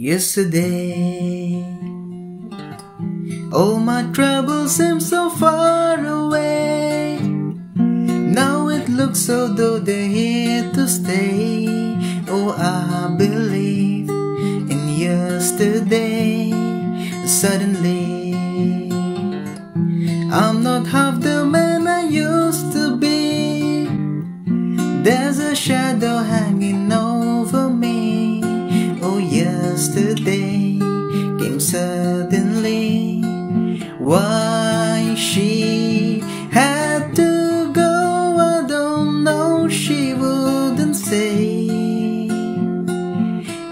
yesterday. All my troubles seem so far away. Now it looks as though they're here to stay. Oh, I believe in yesterday. Suddenly I'm not half the man I used to be. There's a shadow hanging over me. Oh, yesterday came suddenly. Why she had to go, I don't know, she wouldn't say.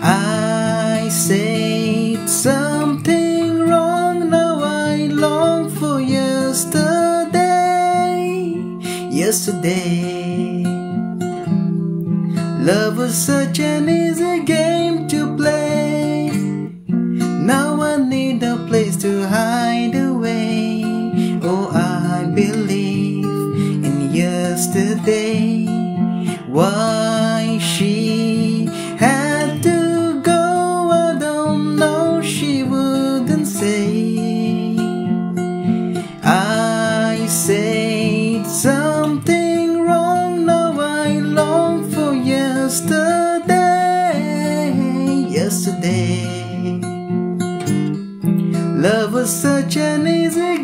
I said something wrong, now I long for yesterday. Yesterday, love was such an easy game to play. Now I need a place to hide away. Oh, I believe in yesterday. Why she had to go, I don't know, she wouldn't say. I said something wrong, now I long for yesterday. Yesterday, love was such an easy